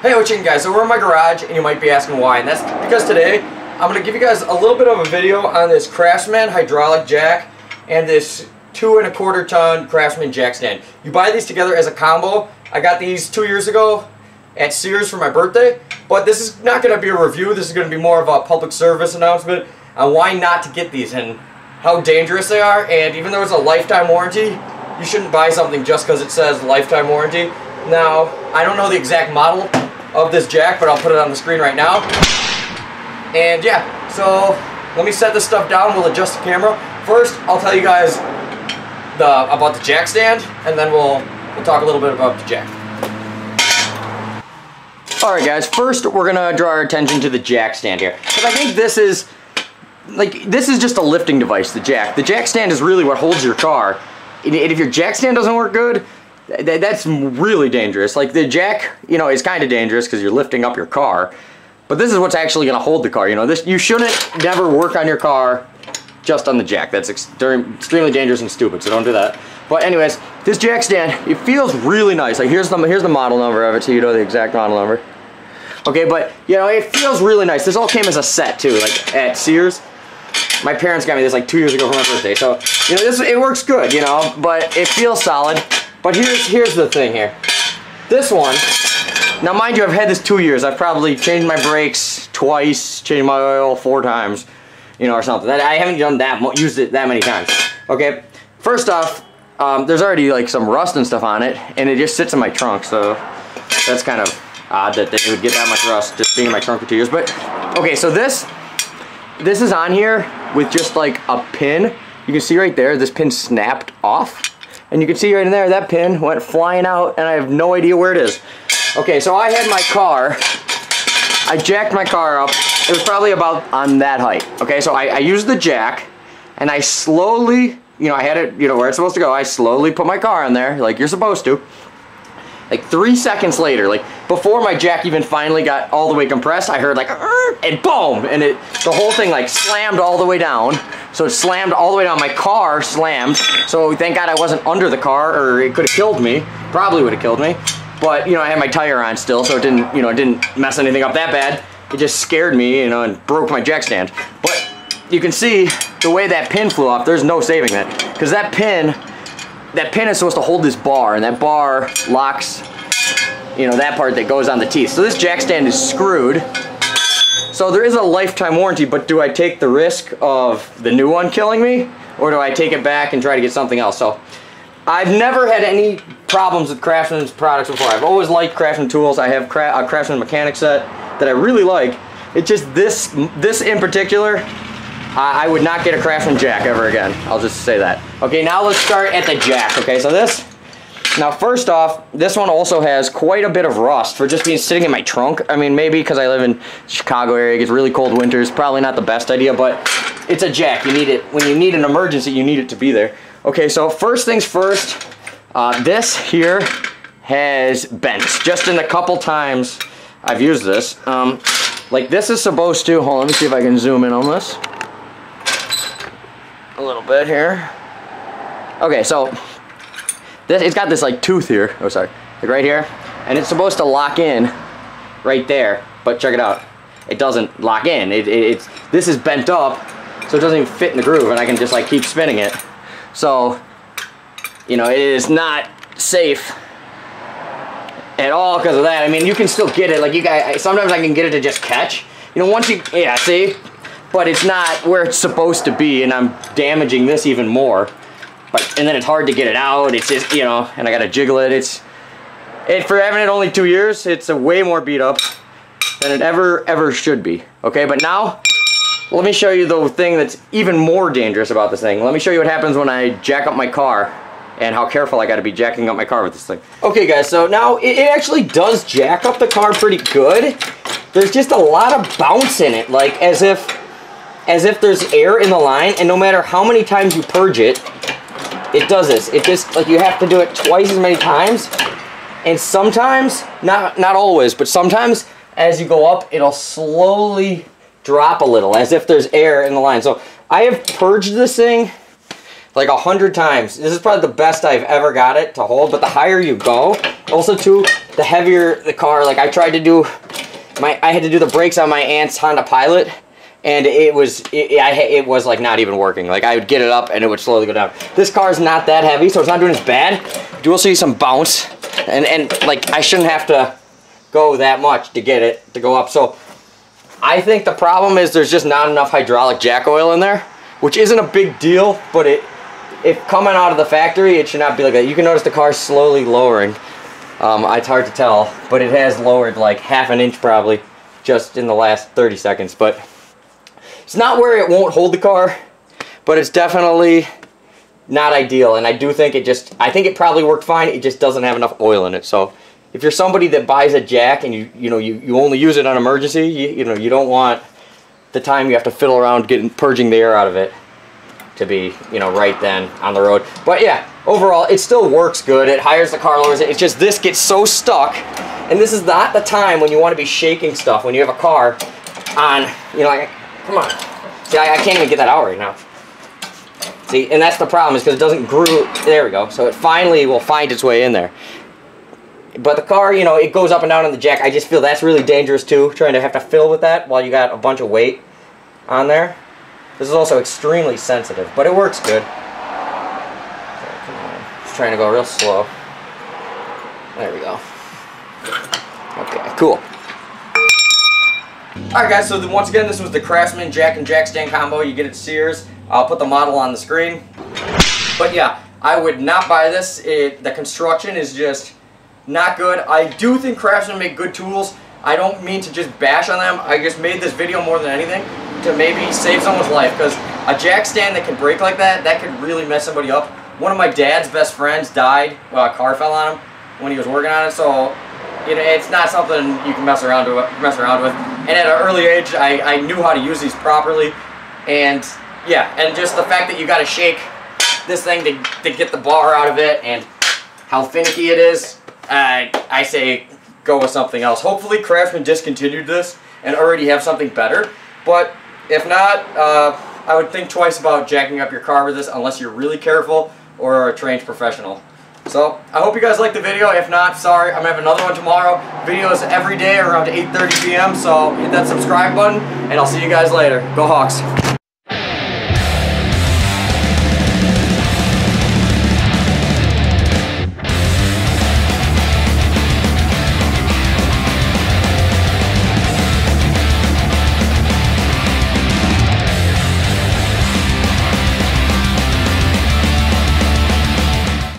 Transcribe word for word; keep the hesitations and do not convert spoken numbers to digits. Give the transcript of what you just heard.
Hey, what's up, guys? So we're in my garage, and you might be asking why, and that's because today I'm going to give you guys a little bit of a video on this Craftsman hydraulic jack and this two and a quarter ton Craftsman jack stand. You buy these together as a combo. I got these two years ago at Sears for my birthday, but this is not going to be a review. This is going to be more of a public service announcement on why not to get these and how dangerous they are. And even though it's a lifetime warranty, you shouldn't buy something just because it says lifetime warranty. Now, I don't know the exact model of this jack, but I'll put it on the screen right now. And yeah, so let me set this stuff down. We'll adjust the camera. First, I'll tell you guys the, about the jack stand, and then we'll we'll talk a little bit about the jack. All right, guys. First, we're gonna draw our attention to the jack stand here, because I think this is like this is just a lifting device. The jack, the jack stand is really what holds your car. And if your jack stand doesn't work good, that's really dangerous. Like the jack, you know, is kind of dangerous because you're lifting up your car, but this is what's actually going to hold the car. You know, this you shouldn't never work on your car just on the jack. That's extreme, extremely dangerous and stupid. So don't do that. But anyways, this jack stand, it feels really nice. Like here's the here's the model number of it, so you know the exact model number. Okay, but you know it feels really nice. This all came as a set too, like at Sears. My parents got me this like two years ago for my birthday. So you know this it works good. You know, but it feels solid. But here's, here's the thing here. This one, now mind you, I've had this two years. I've probably changed my brakes twice, changed my oil four times, you know, or something. I haven't done that, used it that many times. Okay, first off, um, there's already like some rust and stuff on it, and it just sits in my trunk, so that's kind of odd that it would get that much rust just being in my trunk for two years. But, okay, so this, this is on here with just like a pin. You can see right there, this pin snapped off. And you can see right in there, that pin went flying out, and I have no idea where it is. Okay, so I had my car, I jacked my car up, it was probably about on that height. Okay, so I, I used the jack, and I slowly, you know, I had it, you know, where it's supposed to go, I slowly put my car on there, like you're supposed to. Like three seconds later, like before my jack even finally got all the way compressed, I heard like, and boom, and it, the whole thing like slammed all the way down. So it slammed all the way down, my car slammed. So thank God I wasn't under the car or it could have killed me, probably would have killed me. But you know, I had my tire on still, so it didn't, you know, it didn't mess anything up that bad. It just scared me, you know, and broke my jack stand. But you can see the way that pin flew off, there's no saving that, because that pin, that pin is supposed to hold this bar, and that bar locks, you know, that part that goes on the teeth. So this jack stand is screwed. So there is a lifetime warranty, but do I take the risk of the new one killing me, or do I take it back and try to get something else? So I've never had any problems with Craftsman's products before. I've always liked Craftsman tools. I have cra a Craftsman mechanic set that I really like. It's just this, this in particular, I would not get a Craftsman jack ever again. I'll just say that. Okay, now let's start at the jack. Okay, so this, now first off, this one also has quite a bit of rust for just being sitting in my trunk. I mean, maybe because I live in Chicago area, it gets really cold winters, probably not the best idea, but it's a jack. You need it, when you need an emergency, you need it to be there. Okay, so first things first, uh, this here has bent. Just in the couple times I've used this. Um, like this is supposed to, hold on, let me see if I can zoom in on this. A little bit here. Okay, so this, it's got this like tooth here. Oh, sorry, like right here, and it's supposed to lock in right there. But check it out, it doesn't lock in. It, it, it's this is bent up, so it doesn't even fit in the groove, and I can just like keep spinning it. So you know, it is not safe at all because of that. I mean, you can still get it. Like you guys, sometimes I can get it to just catch. You know, once you, yeah, see. But it's not where it's supposed to be, and I'm damaging this even more. But and then it's hard to get it out. It's just, you know, and I gotta jiggle it. It's it for having it only two years. It's a way more beat up than it ever ever should be. Okay, but now let me show you the thing that's even more dangerous about this thing. Let me show you what happens when I jack up my car and how careful I gotta be jacking up my car with this thing. Okay, guys. So now it, it actually does jack up the car pretty good. There's just a lot of bounce in it, like as if. as if there's air in the line, and no matter how many times you purge it, it does this. It just, like you have to do it twice as many times, and sometimes, not not always, but sometimes as you go up, it'll slowly drop a little, as if there's air in the line. So I have purged this thing like a hundred times. This is probably the best I've ever got it to hold, but the higher you go, Also too, the heavier the car, like I tried to do my, I had to do the brakes on my aunt's Honda Pilot, and it was, it, I, it was like not even working. Like I would get it up and it would slowly go down. This car's not that heavy, so it's not doing as bad. You do also see some bounce, and, and like I shouldn't have to go that much to get it to go up. So I think the problem is there's just not enough hydraulic jack oil in there, which isn't a big deal, but it, if coming out of the factory, it should not be like that. You can notice the car's slowly lowering. Um, it's hard to tell, but it has lowered like half an inch probably just in the last thirty seconds. But it's not where it won't hold the car, but it's definitely not ideal. And I do think it just, I think it probably worked fine. It just doesn't have enough oil in it. So if you're somebody that buys a jack and you you know you, you only use it on emergency, you, you know you don't want the time you have to fiddle around getting purging the air out of it to be you know right then on the road. But yeah, overall it still works good. It hires the car, lowers it. It's just this gets so stuck, and this is not the time when you want to be shaking stuff when you have a car on. You know, like, come on. See, I, I can't even get that out right now. See, and that's the problem is because it doesn't groove. There we go. So it finally will find its way in there. But the car, you know, it goes up and down on the jack. I just feel that's really dangerous too, trying to have to fill with that while you got a bunch of weight on there. This is also extremely sensitive, but it works good. Okay, come on. Just trying to go real slow. There we go. Okay, cool. Alright guys, so once again, this was the Craftsman jack and jack stand combo. You get it at Sears. I'll put the model on the screen. But yeah, I would not buy this. It, the construction is just not good. I do think Craftsman make good tools. I don't mean to just bash on them. I just made this video more than anything to maybe save someone's life, because a jack stand that can break like that, that could really mess somebody up. One of my dad's best friends died, well, a car fell on him when he was working on it, so you know, it's not something you can mess around with. Mess around with. And at an early age, I, I knew how to use these properly, and yeah, and just the fact that you got to shake this thing to, to get the bar out of it, and how finicky it is. Uh, I say go with something else. Hopefully Craftsman discontinued this and already have something better, but if not, uh, I would think twice about jacking up your car with this unless you're really careful or are a trained professional. So I hope you guys liked the video. If not, sorry, I'm going to have another one tomorrow. Videos every day around eight thirty p m so hit that subscribe button, and I'll see you guys later. Go Hawks!